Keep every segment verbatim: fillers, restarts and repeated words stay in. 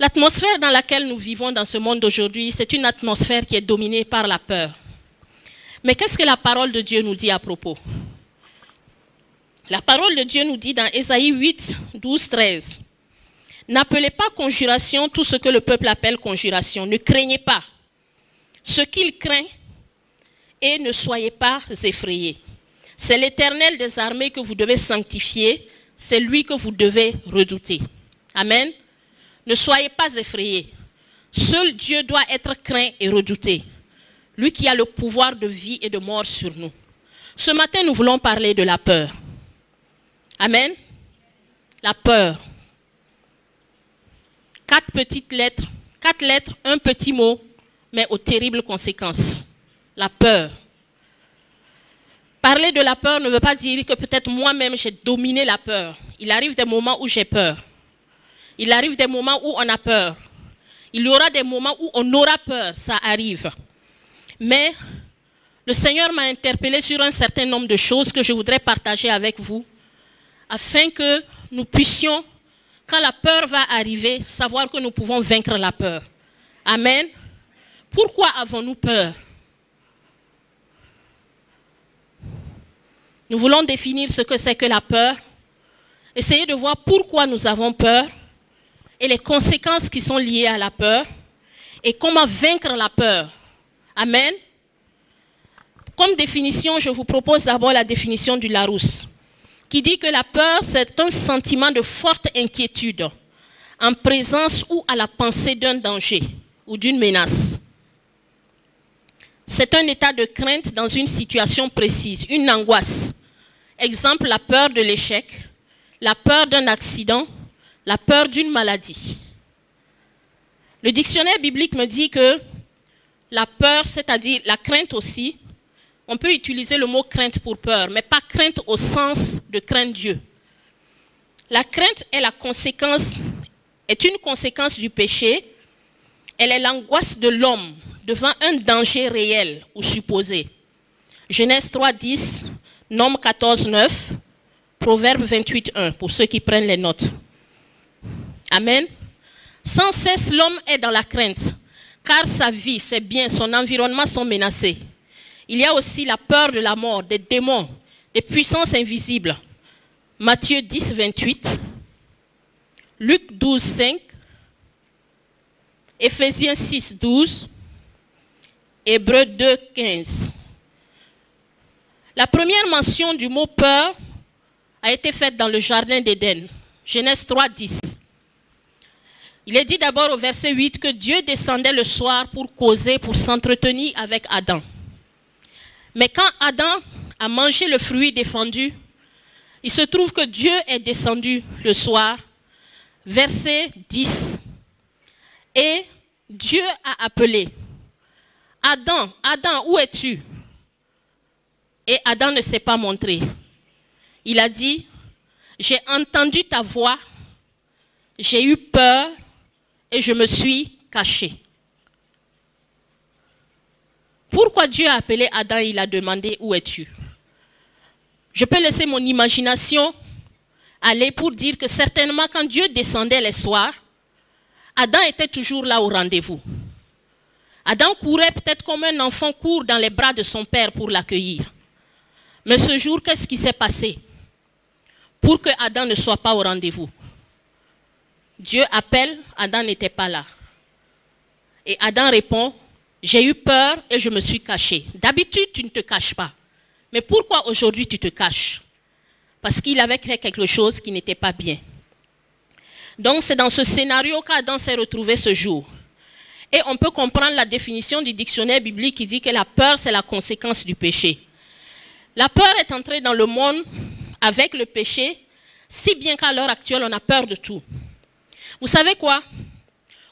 L'atmosphère dans laquelle nous vivons dans ce monde d'aujourd'hui, c'est une atmosphère qui est dominée par la peur. Mais qu'est-ce que la parole de Dieu nous dit à propos? La parole de Dieu nous dit dans Ésaïe huit, douze, treize, « N'appelez pas conjuration tout ce que le peuple appelle conjuration. Ne craignez pas ce qu'il craint et ne soyez pas effrayés. C'est l'Éternel des armées que vous devez sanctifier, c'est lui que vous devez redouter. » Amen. Ne soyez pas effrayés. Seul Dieu doit être craint et redouté. Lui qui a le pouvoir de vie et de mort sur nous. Ce matin, nous voulons parler de la peur. Amen. La peur. Quatre petites lettres, quatre lettres, un petit mot, mais aux terribles conséquences. La peur. Parler de la peur ne veut pas dire que peut-être moi-même j'ai dominé la peur. Il arrive des moments où j'ai peur. Il arrive des moments où on a peur. Il y aura des moments où on aura peur, ça arrive. Mais le Seigneur m'a interpellé sur un certain nombre de choses que je voudrais partager avec vous, afin que nous puissions, quand la peur va arriver, savoir que nous pouvons vaincre la peur. Amen. Pourquoi avons-nous peur? Nous voulons définir ce que c'est que la peur, essayer de voir pourquoi nous avons peur et les conséquences qui sont liées à la peur et comment vaincre la peur. Amen. Comme définition, je vous propose d'abord la définition du Larousse, qui dit que la peur, c'est un sentiment de forte inquiétude en présence ou à la pensée d'un danger ou d'une menace. C'est un état de crainte dans une situation précise, une angoisse. Exemple, la peur de l'échec, la peur d'un accident, la peur d'une maladie. Le dictionnaire biblique me dit que la peur, c'est-à-dire la crainte aussi, on peut utiliser le mot crainte pour peur, mais pas crainte au sens de crainte Dieu. La crainte est la conséquence, est une conséquence du péché. Elle est l'angoisse de l'homme devant un danger réel ou supposé. Genèse trois, dix, Nombre quatorze, neuf, Proverbe vingt-huit, un, pour ceux qui prennent les notes. Amen. Sans cesse, l'homme est dans la crainte, car sa vie, ses biens, son environnement sont menacés. Il y a aussi la peur de la mort, des démons, des puissances invisibles. Matthieu dix, vingt-huit, Luc douze, cinq, Éphésiens six, douze, Hébreux deux, quinze. La première mention du mot peur a été faite dans le jardin d'Éden. Genèse trois, dix. Il est dit d'abord au verset huit que Dieu descendait le soir pour causer, pour s'entretenir avec Adam. Mais quand Adam a mangé le fruit défendu, il se trouve que Dieu est descendu le soir. Verset dix. Et Dieu a appelé. Adam, Adam, où es-tu? Et Adam ne s'est pas montré. Il a dit, j'ai entendu ta voix, j'ai eu peur et je me suis caché. Pourquoi Dieu a appelé Adam et il a demandé où es-tu? Je peux laisser mon imagination aller pour dire que certainement quand Dieu descendait les soirs, Adam était toujours là au rendez-vous. Adam courait peut-être comme un enfant court dans les bras de son père pour l'accueillir. Mais ce jour, qu'est-ce qui s'est passé pour que Adam ne soit pas au rendez-vous? Dieu appelle, Adam n'était pas là. Et Adam répond, j'ai eu peur et je me suis caché. D'habitude, tu ne te caches pas. Mais pourquoi aujourd'hui tu te caches? Parce qu'il avait fait quelque chose qui n'était pas bien. Donc c'est dans ce scénario qu'Adam s'est retrouvé ce jour. Et on peut comprendre la définition du dictionnaire biblique qui dit que la peur, c'est la conséquence du péché. La peur est entrée dans le monde avec le péché, si bien qu'à l'heure actuelle, on a peur de tout. Vous savez quoi?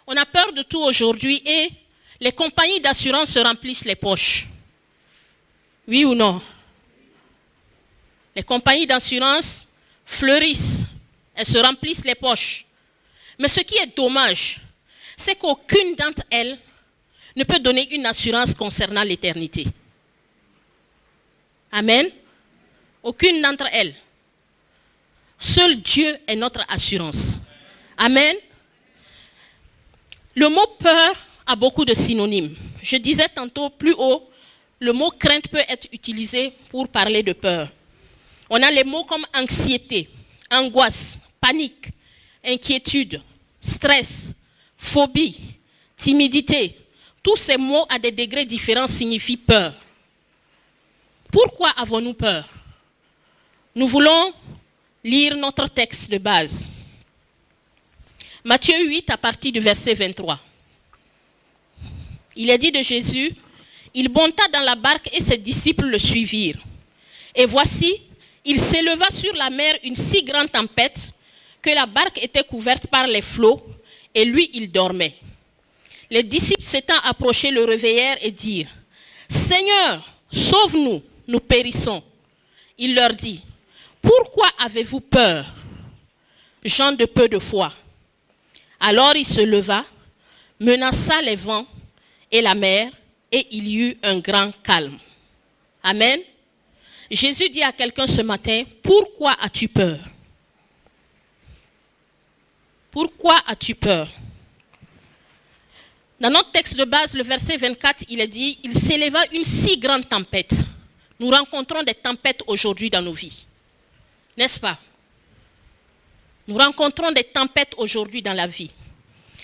On a peur de tout aujourd'hui et les compagnies d'assurance se remplissent les poches. Oui ou non? Les compagnies d'assurance fleurissent, elles se remplissent les poches. Mais ce qui est dommage, c'est qu'aucune d'entre elles ne peut donner une assurance concernant l'éternité. Amen. Aucune d'entre elles. Seul Dieu est notre assurance. Amen. Le mot peur a beaucoup de synonymes. Je disais tantôt plus haut, le mot crainte peut être utilisé pour parler de peur. On a les mots comme anxiété, angoisse, panique, inquiétude, stress, phobie, timidité. Tous ces mots à des degrés différents signifient peur. Pourquoi avons-nous peur? Nous voulons lire notre texte de base. Matthieu huit à partir du verset vingt-trois. Il est dit de Jésus, « Il monta dans la barque et ses disciples le suivirent. Et voici, il s'éleva sur la mer une si grande tempête que la barque était couverte par les flots et lui, il dormait. Les disciples s'étant approchés le réveillèrent et dirent, « Seigneur, sauve-nous, nous périssons. » Il leur dit, « Pourquoi avez-vous peur, gens de peu de foi ?» Alors il se leva, menaça les vents et la mer, et il y eut un grand calme. Amen. Jésus dit à quelqu'un ce matin, « Pourquoi as-tu peur ?» Pourquoi as-tu peur? Dans notre texte de base, le verset vingt-quatre, il est dit, « Il s'éleva une si grande tempête. » Nous rencontrons des tempêtes aujourd'hui dans nos vies. N'est-ce pas? Nous rencontrons des tempêtes aujourd'hui dans la vie.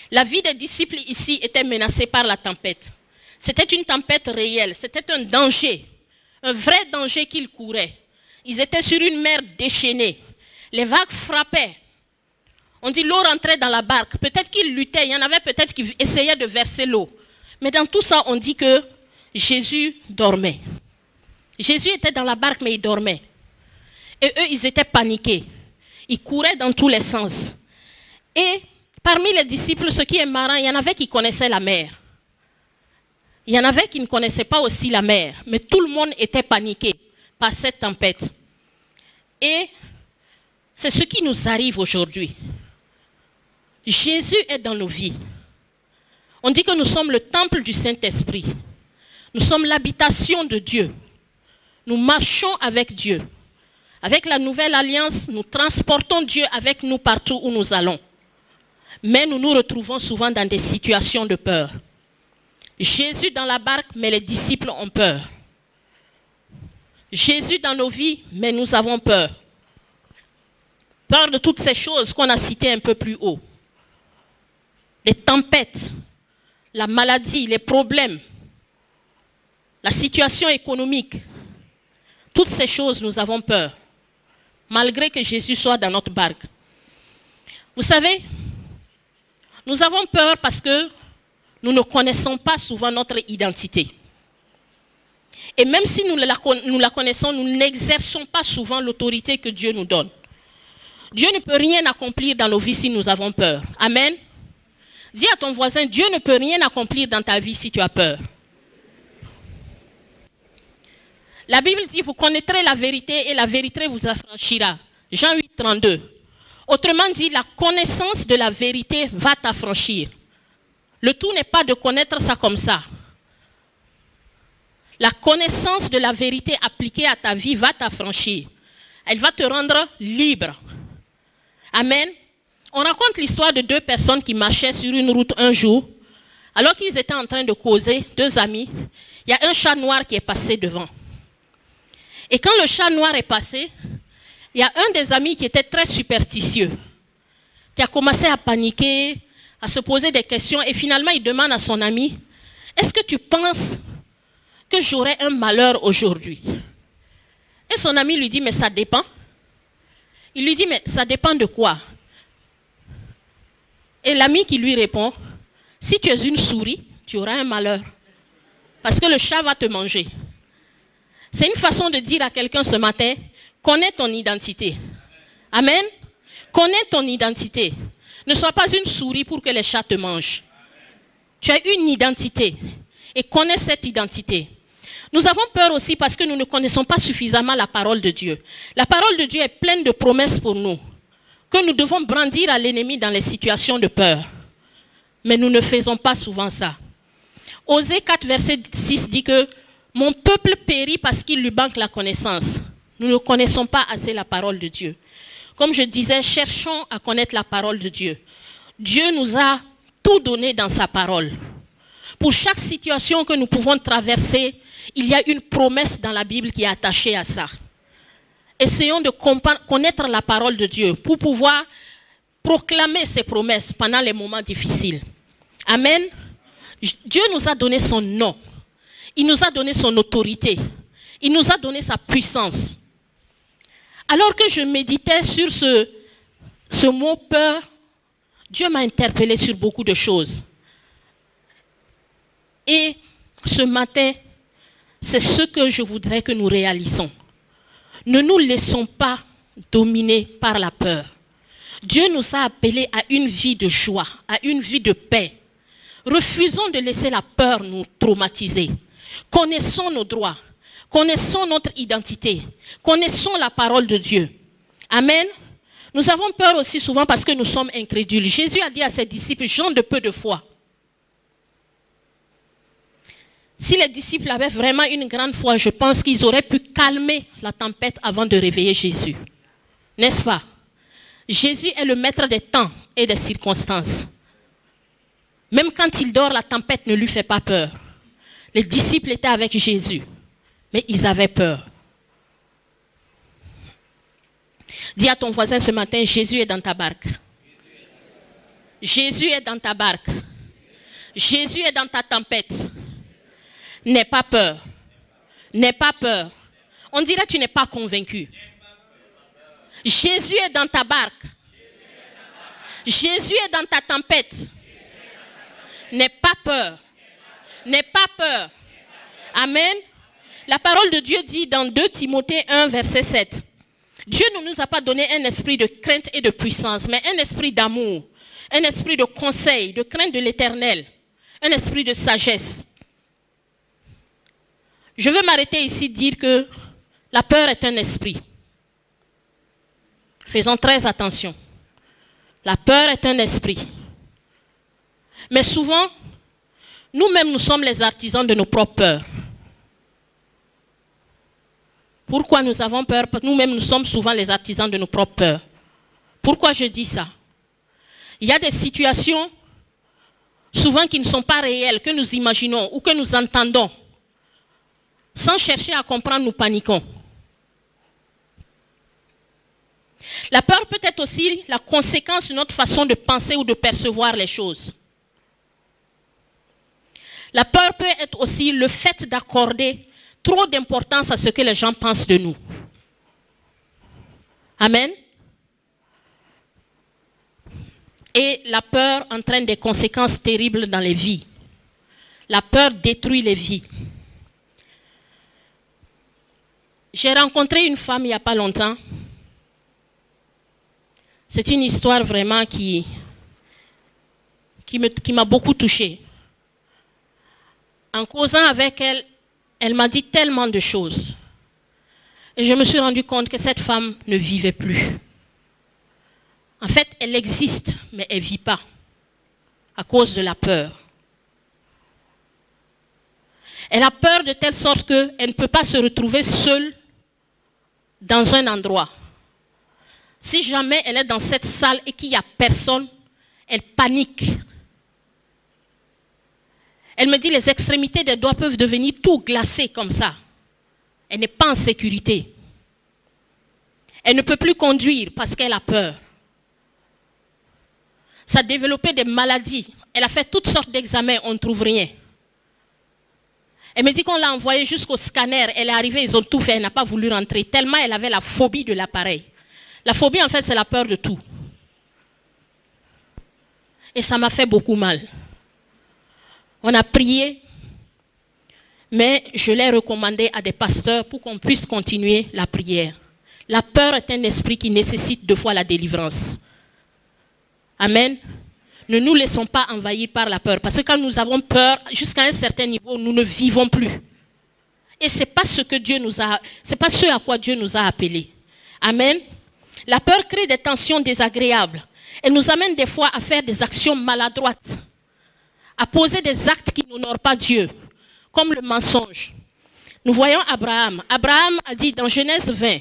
La vie des disciples ici était menacée par la tempête. C'était une tempête réelle, c'était un danger, un vrai danger qu'ils couraient. Ils étaient sur une mer déchaînée. Les vagues frappaient. On dit l'eau rentrait dans la barque. Peut-être qu'ils luttaient, il y en avait peut-être qui essayaient de verser l'eau. Mais dans tout ça, on dit que Jésus dormait. Jésus était dans la barque, mais il dormait. Et eux, ils étaient paniqués. Ils couraient dans tous les sens. Et parmi les disciples, ce qui est marrant, il y en avait qui connaissaient la mer. Il y en avait qui ne connaissaient pas aussi la mer. Mais tout le monde était paniqué par cette tempête. Et c'est ce qui nous arrive aujourd'hui. Jésus est dans nos vies. On dit que nous sommes le temple du Saint-Esprit. Nous sommes l'habitation de Dieu. Nous marchons avec Dieu. Avec la nouvelle alliance, nous transportons Dieu avec nous partout où nous allons. Mais nous nous retrouvons souvent dans des situations de peur. Jésus dans la barque, mais les disciples ont peur. Jésus dans nos vies, mais nous avons peur. Peur de toutes ces choses qu'on a citées un peu plus haut. Les tempêtes, la maladie, les problèmes, la situation économique. Toutes ces choses, nous avons peur, malgré que Jésus soit dans notre barque. Vous savez, nous avons peur parce que nous ne connaissons pas souvent notre identité. Et même si nous la, nous la connaissons, nous n'exerçons pas souvent l'autorité que Dieu nous donne. Dieu ne peut rien accomplir dans nos vies si nous avons peur. Amen. Dis à ton voisin, Dieu ne peut rien accomplir dans ta vie si tu as peur. La Bible dit, vous connaîtrez la vérité et la vérité vous affranchira. Jean huit, trente-deux. Autrement dit, la connaissance de la vérité va t'affranchir. Le tout n'est pas de connaître ça comme ça. La connaissance de la vérité appliquée à ta vie va t'affranchir. Elle va te rendre libre. Amen. On raconte l'histoire de deux personnes qui marchaient sur une route un jour. Alors qu'ils étaient en train de causer, deux amis, il y a un chat noir qui est passé devant. Et quand le chat noir est passé, il y a un des amis qui était très superstitieux, qui a commencé à paniquer, à se poser des questions. Et finalement, il demande à son ami, « Est-ce que tu penses que j'aurai un malheur aujourd'hui ?» Et son ami lui dit, « Mais ça dépend. » Il lui dit, « Mais ça dépend de quoi ?» Et l'ami qui lui répond, « Si tu es une souris, tu auras un malheur, parce que le chat va te manger. » C'est une façon de dire à quelqu'un ce matin, connais ton identité. Amen. Connais ton identité. Ne sois pas une souris pour que les chats te mangent. Tu as une identité et connais cette identité. Nous avons peur aussi parce que nous ne connaissons pas suffisamment la parole de Dieu. La parole de Dieu est pleine de promesses pour nous, que nous devons brandir à l'ennemi dans les situations de peur. Mais nous ne faisons pas souvent ça. Osée quatre, verset six dit que « Mon peuple périt parce qu'il lui manque la connaissance. » Nous ne connaissons pas assez la parole de Dieu. Comme je disais, cherchons à connaître la parole de Dieu. Dieu nous a tout donné dans sa parole. Pour chaque situation que nous pouvons traverser, il y a une promesse dans la Bible qui est attachée à ça. Essayons de connaître la parole de Dieu pour pouvoir proclamer ses promesses pendant les moments difficiles. Amen. Dieu nous a donné son nom. Il nous a donné son autorité. Il nous a donné sa puissance. Alors que je méditais sur ce, ce mot peur, Dieu m'a interpellé sur beaucoup de choses. Et ce matin, c'est ce que je voudrais que nous réalisons. Ne nous laissons pas dominer par la peur. Dieu nous a appelés à une vie de joie, à une vie de paix. Refusons de laisser la peur nous traumatiser. Connaissons nos droits, connaissons notre identité, connaissons la parole de Dieu. Amen. Nous avons peur aussi souvent parce que nous sommes incrédules. Jésus a dit à ses disciples, gens de peu de foi. Si les disciples avaient vraiment une grande foi, je pense qu'ils auraient pu calmer la tempête avant de réveiller Jésus. N'est-ce pas? Jésus est le maître des temps et des circonstances. Même quand il dort, la tempête ne lui fait pas peur. Les disciples étaient avec Jésus, mais ils avaient peur. Dis à ton voisin ce matin, Jésus est dans ta barque. Jésus est dans ta barque. Jésus est dans ta tempête. N'aie pas peur. N'aie pas peur. On dirait que tu n'es pas convaincu. Jésus est dans ta barque. Jésus est dans ta tempête. N'aie pas peur. N'aie pas peur. Amen. La parole de Dieu dit dans deux Timothée un, verset sept. Dieu ne nous a pas donné un esprit de crainte et de puissance, mais un esprit d'amour, un esprit de conseil, de crainte de l'Éternel, un esprit de sagesse. Je veux m'arrêter ici dire que la peur est un esprit. Faisons très attention. La peur est un esprit. Mais souvent, nous-mêmes, nous sommes les artisans de nos propres peurs. Pourquoi nous avons peur? Nous-mêmes, nous sommes souvent les artisans de nos propres peurs. Pourquoi je dis ça? Il y a des situations, souvent qui ne sont pas réelles, que nous imaginons ou que nous entendons. Sans chercher à comprendre, nous paniquons. La peur peut être aussi la conséquence de notre façon de penser ou de percevoir les choses. La peur peut être aussi le fait d'accorder trop d'importance à ce que les gens pensent de nous. Amen. Et la peur entraîne des conséquences terribles dans les vies. La peur détruit les vies. J'ai rencontré une femme il n'y a pas longtemps. C'est une histoire vraiment qui, qui me, qui m'a beaucoup touchée. En causant avec elle, elle m'a dit tellement de choses. Et je me suis rendu compte que cette femme ne vivait plus. En fait, elle existe, mais elle ne vit pas à cause de la peur. Elle a peur de telle sorte qu'elle ne peut pas se retrouver seule dans un endroit. Si jamais elle est dans cette salle et qu'il n'y a personne, elle panique. Elle me dit les extrémités des doigts peuvent devenir tout glacées comme ça. Elle n'est pas en sécurité. Elle ne peut plus conduire parce qu'elle a peur. Ça a développé des maladies. Elle a fait toutes sortes d'examens, on ne trouve rien. Elle me dit qu'on l'a envoyée jusqu'au scanner. Elle est arrivée, ils ont tout fait, elle n'a pas voulu rentrer. Tellement elle avait la phobie de l'appareil. La phobie, en fait, c'est la peur de tout. Et ça m'a fait beaucoup mal. On a prié, mais je l'ai recommandé à des pasteurs pour qu'on puisse continuer la prière. La peur est un esprit qui nécessite deux fois la délivrance. Amen. Ne nous laissons pas envahir par la peur. Parce que quand nous avons peur, jusqu'à un certain niveau, nous ne vivons plus. Et ce n'est pas ce que Dieu nous a, c'est pas ce à quoi Dieu nous a appelés. Amen. La peur crée des tensions désagréables. Elle nous amène des fois à faire des actions maladroites, à poser des actes qui n'honorent pas Dieu, comme le mensonge. Nous voyons Abraham. Abraham a dit dans Genèse vingt,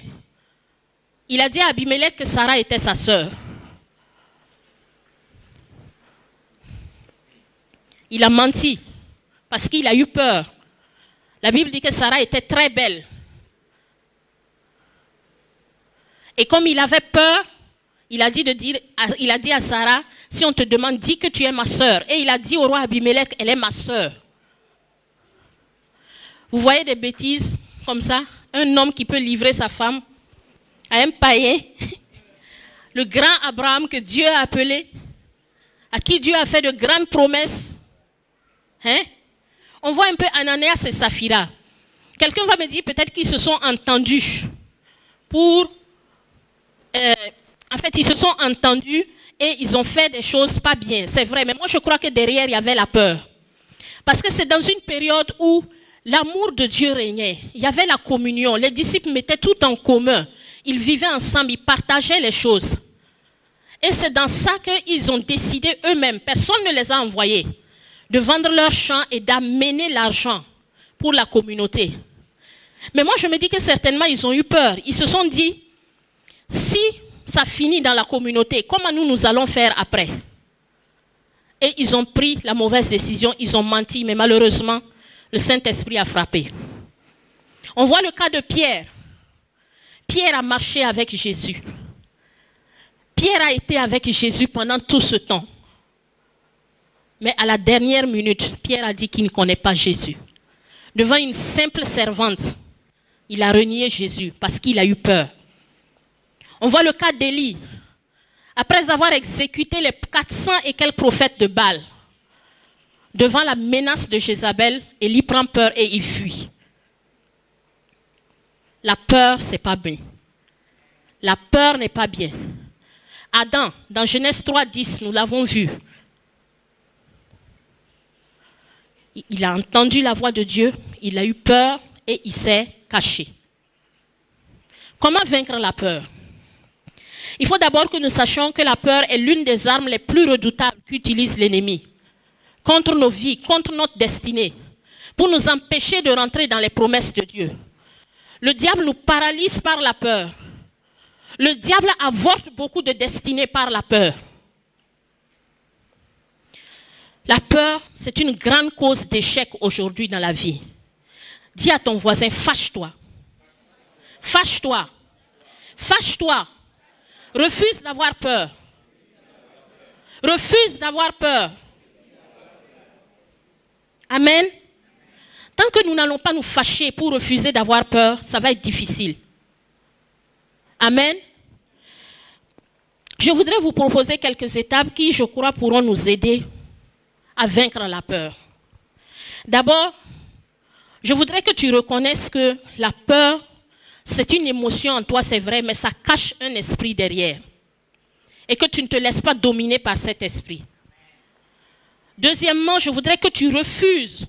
il a dit à Abimelech que Sarah était sa sœur. Il a menti parce qu'il a eu peur. La Bible dit que Sarah était très belle. Et comme il avait peur, il a dit, de dire, il a dit à Sarah, si on te demande, dis que tu es ma sœur. Et il a dit au roi Abimelech, elle est ma sœur. Vous voyez des bêtises comme ça? Un homme qui peut livrer sa femme à un païen. Le grand Abraham que Dieu a appelé, à qui Dieu a fait de grandes promesses. Hein? On voit un peu Ananias et Saphira. Quelqu'un va me dire peut-être qu'ils se sont entendus pour... Euh, en fait, ils se sont entendus et ils ont fait des choses pas bien. C'est vrai, mais moi je crois que derrière, il y avait la peur. Parce que c'est dans une période où l'amour de Dieu régnait. Il y avait la communion. Les disciples mettaient tout en commun. Ils vivaient ensemble, ils partageaient les choses. Et c'est dans ça qu'ils ont décidé eux-mêmes, personne ne les a envoyés, de vendre leurs champs et d'amener l'argent pour la communauté. Mais moi je me dis que certainement ils ont eu peur. Ils se sont dit, si ça finit dans la communauté, comment nous nous allons faire après? Et ils ont pris la mauvaise décision, ils ont menti, mais malheureusement, le Saint-Esprit a frappé. On voit le cas de Pierre. Pierre a marché avec Jésus. Pierre a été avec Jésus pendant tout ce temps. Mais à la dernière minute, Pierre a dit qu'il ne connaît pas Jésus. Devant une simple servante, il a renié Jésus parce qu'il a eu peur. On voit le cas d'Élie. Après avoir exécuté les quatre cents et quelques prophètes de Baal, devant la menace de Jézabel, Élie prend peur et il fuit. La peur, c'est pas bien. La peur n'est pas bien. Adam, dans Genèse trois, dix, nous l'avons vu. Il a entendu la voix de Dieu, il a eu peur et il s'est caché. Comment vaincre la peur? Il faut d'abord que nous sachions que la peur est l'une des armes les plus redoutables qu'utilise l'ennemi contre nos vies, contre notre destinée, pour nous empêcher de rentrer dans les promesses de Dieu. Le diable nous paralyse par la peur. Le diable avorte beaucoup de destinées par la peur. La peur, c'est une grande cause d'échec aujourd'hui dans la vie. Dis à ton voisin, fâche-toi. Fâche-toi. Fâche-toi. Refuse d'avoir peur. Refuse d'avoir peur. Amen. Tant que nous n'allons pas nous fâcher pour refuser d'avoir peur, ça va être difficile. Amen. Je voudrais vous proposer quelques étapes qui, je crois, pourront nous aider à vaincre la peur. D'abord, je voudrais que tu reconnaisses que la peur, c'est une émotion en toi, c'est vrai, mais ça cache un esprit derrière. Et que tu ne te laisses pas dominer par cet esprit. Deuxièmement, je voudrais que tu refuses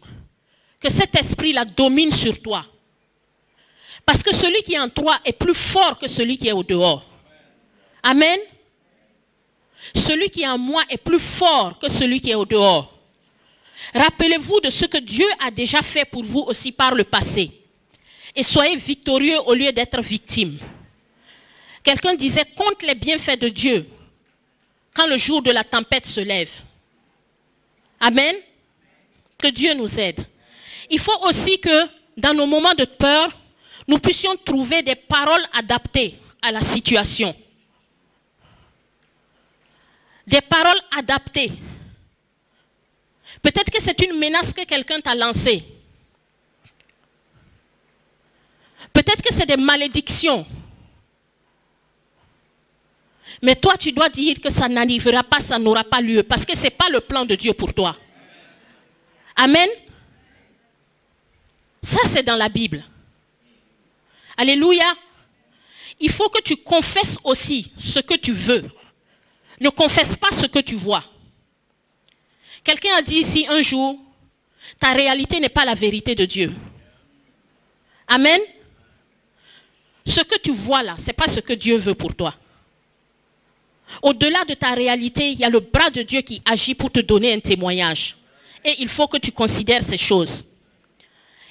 que cet esprit-là domine sur toi. Parce que celui qui est en toi est plus fort que celui qui est au dehors. Amen. Celui qui est en moi est plus fort que celui qui est au dehors. Rappelez-vous de ce que Dieu a déjà fait pour vous aussi par le passé. Et soyez victorieux au lieu d'être victime. Quelqu'un disait, compte les bienfaits de Dieu quand le jour de la tempête se lève. Amen. Que Dieu nous aide. Il faut aussi que dans nos moments de peur, nous puissions trouver des paroles adaptées à la situation. Des paroles adaptées. Peut-être que c'est une menace que quelqu'un t'a lancée. Peut-être que c'est des malédictions. Mais toi, tu dois dire que ça n'arrivera pas, ça n'aura pas lieu. Parce que ce n'est pas le plan de Dieu pour toi. Amen. Ça, c'est dans la Bible. Alléluia. Il faut que tu confesses aussi ce que tu veux. Ne confesse pas ce que tu vois. Quelqu'un a dit ici un jour, ta réalité n'est pas la vérité de Dieu. Amen. Ce que tu vois là, ce n'est pas ce que Dieu veut pour toi. Au-delà de ta réalité, il y a le bras de Dieu qui agit pour te donner un témoignage. Et il faut que tu considères ces choses.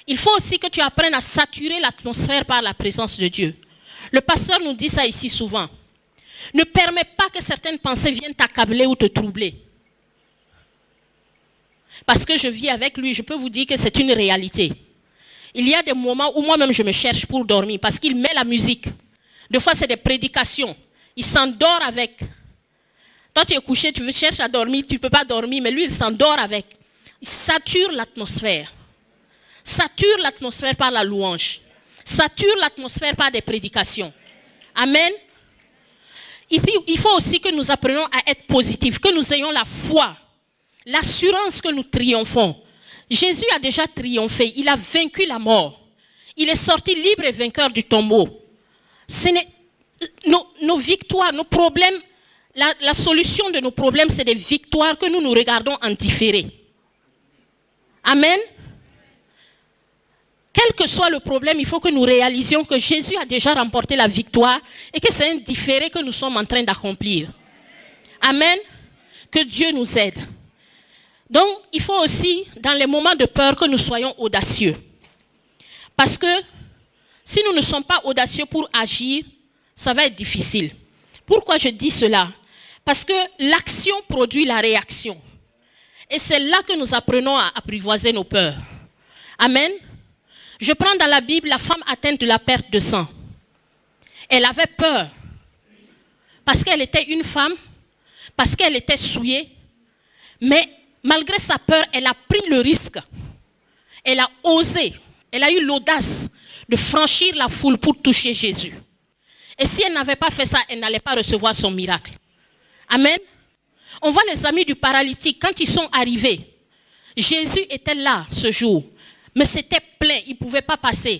Il faut aussi que tu apprennes à saturer l'atmosphère par la présence de Dieu. Le pasteur nous dit ça ici souvent. Ne permets pas que certaines pensées viennent t'accabler ou te troubler. Parce que je vis avec lui, je peux vous dire que c'est une réalité. Il y a des moments où moi-même je me cherche pour dormir parce qu'il met la musique. Des fois c'est des prédications. Il s'endort avec. Toi tu es couché, tu cherches à dormir, tu ne peux pas dormir, mais lui il s'endort avec. Il sature l'atmosphère. Sature l'atmosphère par la louange. Sature l'atmosphère par des prédications. Amen. Et puis il faut aussi que nous apprenions à être positifs, que nous ayons la foi, l'assurance que nous triomphons. Jésus a déjà triomphé, il a vaincu la mort. Il est sorti libre et vainqueur du tombeau. Ce n'est, nos, nos victoires, nos problèmes, la, la solution de nos problèmes, c'est des victoires que nous nous regardons en différé. Amen. Quel que soit le problème, il faut que nous réalisions que Jésus a déjà remporté la victoire et que c'est un différé que nous sommes en train d'accomplir. Amen. Que Dieu nous aide. Donc, il faut aussi, dans les moments de peur, que nous soyons audacieux. Parce que si nous ne sommes pas audacieux pour agir, ça va être difficile. Pourquoi je dis cela? Parce que l'action produit la réaction. Et c'est là que nous apprenons à apprivoiser nos peurs. Amen. Je prends dans la Bible la femme atteinte de la perte de sang. Elle avait peur. Parce qu'elle était une femme. Parce qu'elle était souillée. Mais malgré sa peur, elle a pris le risque. Elle a osé. Elle a eu l'audace de franchir la foule pour toucher Jésus. Et si elle n'avait pas fait ça, elle n'allait pas recevoir son miracle. Amen. On voit les amis du paralytique. Quand ils sont arrivés, Jésus était là ce jour. Mais c'était plein, ils ne pouvaient pas passer.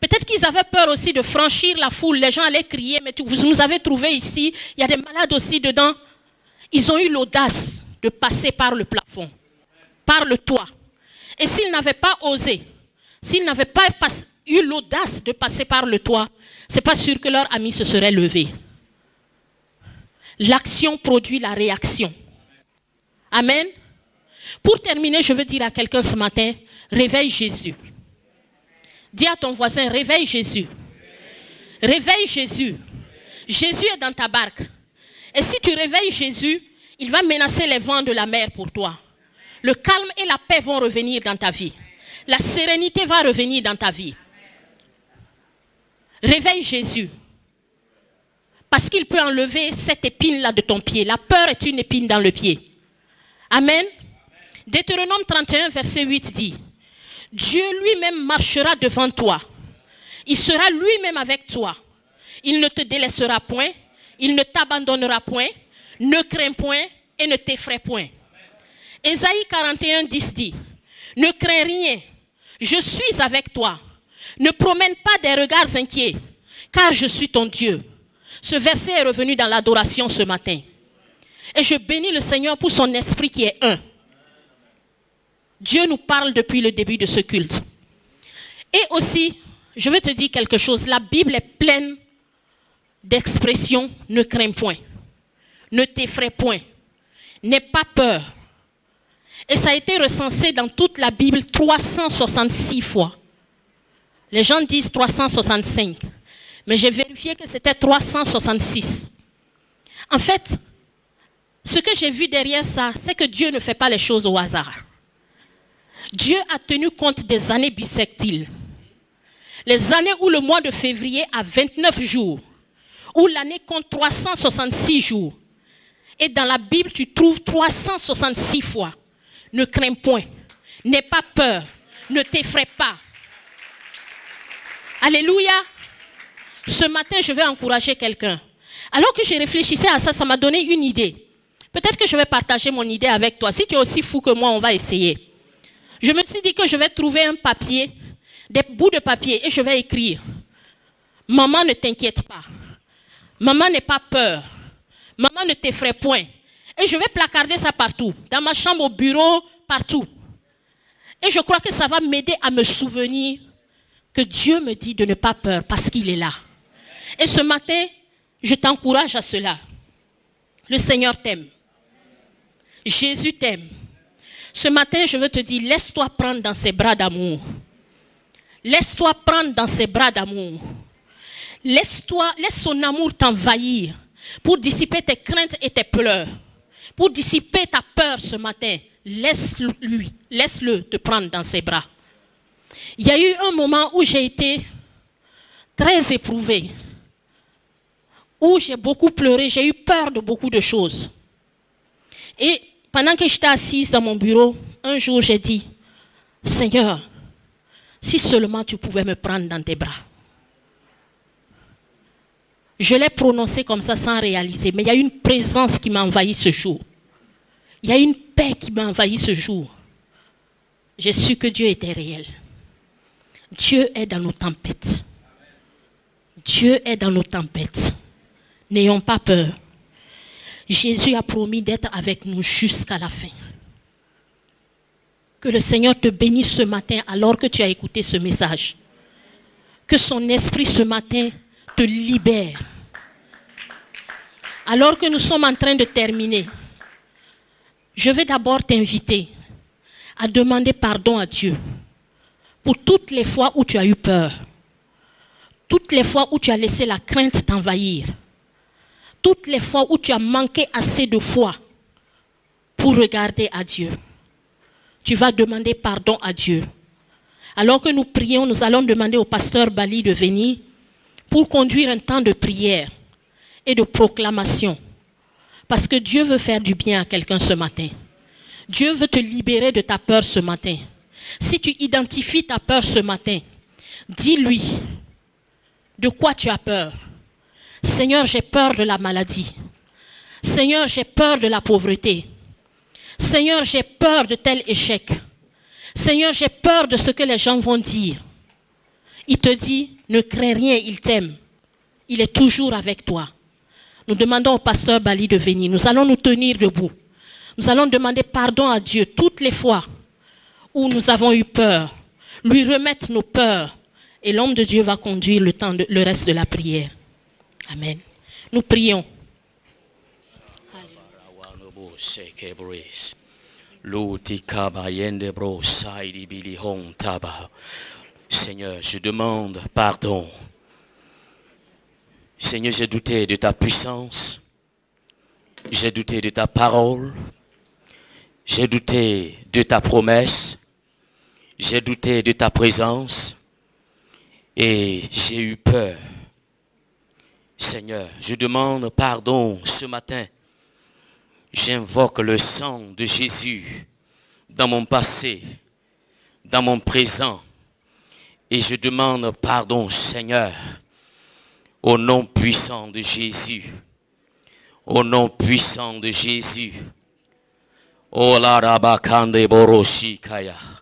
Peut-être qu'ils avaient peur aussi de franchir la foule. Les gens allaient crier, mais vous nous avez trouvés ici, il y a des malades aussi dedans. Ils ont eu l'audace de passer par le plafond, par le toit. Et s'ils n'avaient pas osé, s'ils n'avaient pas eu l'audace de passer par le toit, ce n'est pas sûr que leur ami se serait levé. L'action produit la réaction. Amen. Pour terminer, je veux dire à quelqu'un ce matin, réveille Jésus. Dis à ton voisin, réveille Jésus. Réveille Jésus. Jésus est dans ta barque. Et si tu réveilles Jésus, il va menacer les vents de la mer pour toi. Le calme et la paix vont revenir dans ta vie. La sérénité va revenir dans ta vie. Réveille Jésus. Parce qu'il peut enlever cette épine-là de ton pied. La peur est une épine dans le pied. Amen. Deutéronome trente et un, verset huit dit, Dieu lui-même marchera devant toi. Il sera lui-même avec toi. Il ne te délaissera point. Il ne t'abandonnera point. Ne crains point et ne t'effraie point. Ésaïe quarante et un, dix dit, ne crains rien. Je suis avec toi. Ne promène pas des regards inquiets, car je suis ton Dieu. Ce verset est revenu dans l'adoration ce matin. Et je bénis le Seigneur pour son esprit qui est un. Dieu nous parle depuis le début de ce culte. Et aussi, je veux te dire quelque chose. La Bible est pleine d'expressions. Ne crains point. Ne t'effraie point. N'aie pas peur. Et ça a été recensé dans toute la Bible trois cent soixante-six fois. Les gens disent trois cent soixante-cinq. Mais j'ai vérifié que c'était trois cent soixante-six. En fait, ce que j'ai vu derrière ça, c'est que Dieu ne fait pas les choses au hasard. Dieu a tenu compte des années bissextiles. Les années où le mois de février a vingt-neuf jours, où l'année compte trois cent soixante-six jours. Et dans la Bible, tu trouves trois cent soixante-six fois. Ne crains point, n'aie pas peur, ne t'effraie pas. Alléluia. Ce matin, je vais encourager quelqu'un. Alors que je réfléchissais à ça, ça m'a donné une idée. Peut-être que je vais partager mon idée avec toi. Si tu es aussi fou que moi, on va essayer. Je me suis dit que je vais trouver un papier, des bouts de papier, et je vais écrire. Maman, ne t'inquiète pas. Maman, n'aie pas peur. Maman, ne t'effraie point. Et je vais placarder ça partout, dans ma chambre, au bureau, partout. Et je crois que ça va m'aider à me souvenir que Dieu me dit de ne pas peur parce qu'il est là. Et ce matin, je t'encourage à cela. Le Seigneur t'aime. Jésus t'aime. Ce matin, je veux te dire, laisse-toi prendre dans ses bras d'amour. Laisse-toi prendre dans ses bras d'amour. Laisse-toi, laisse son amour t'envahir pour dissiper tes craintes et tes pleurs. pour dissiper ta peur ce matin, laisse-lui, laisse-le te prendre dans ses bras. Il y a eu un moment où j'ai été très éprouvée, où j'ai beaucoup pleuré, j'ai eu peur de beaucoup de choses. Et pendant que j'étais assise dans mon bureau, un jour j'ai dit, « Seigneur, si seulement tu pouvais me prendre dans tes bras. » Je l'ai prononcé comme ça sans réaliser, mais il y a une présence qui m'a envahi ce jour. Il y a une paix qui m'a envahi ce jour. J'ai su que Dieu était réel. Dieu est dans nos tempêtes. Dieu est dans nos tempêtes. N'ayons pas peur. Jésus a promis d'être avec nous jusqu'à la fin. Que le Seigneur te bénisse ce matin alors que tu as écouté ce message. Que son esprit ce matin te libère. Alors que nous sommes en train de terminer, je vais d'abord t'inviter à demander pardon à Dieu pour toutes les fois où tu as eu peur, toutes les fois où tu as laissé la crainte t'envahir, toutes les fois où tu as manqué assez de foi pour regarder à Dieu. Tu vas demander pardon à Dieu. Alors que nous prions, nous allons demander au pasteur Bali de venir pour conduire un temps de prière et de proclamation. Parce que Dieu veut faire du bien à quelqu'un ce matin. Dieu veut te libérer de ta peur ce matin. Si tu identifies ta peur ce matin, dis-lui de quoi tu as peur. Seigneur, j'ai peur de la maladie. Seigneur, j'ai peur de la pauvreté. Seigneur, j'ai peur de tel échec. Seigneur, j'ai peur de ce que les gens vont dire. Il te dit, ne crains rien, il t'aime. Il est toujours avec toi. Nous demandons au pasteur Bali de venir. Nous allons nous tenir debout. Nous allons demander pardon à Dieu toutes les fois où nous avons eu peur. Lui remettre nos peurs. Et l'homme de Dieu va conduire le temps de, le reste de la prière. Amen. Nous prions. Seigneur, je demande pardon. Seigneur, j'ai douté de ta puissance. J'ai douté de ta parole. J'ai douté de ta promesse. J'ai douté de ta présence. Et j'ai eu peur. Seigneur, je demande pardon ce matin. J'invoque le sang de Jésus dans mon passé, dans mon présent. Et je demande pardon, Seigneur, au nom puissant de Jésus. Au nom puissant de Jésus. O la rabakande boroshikaya.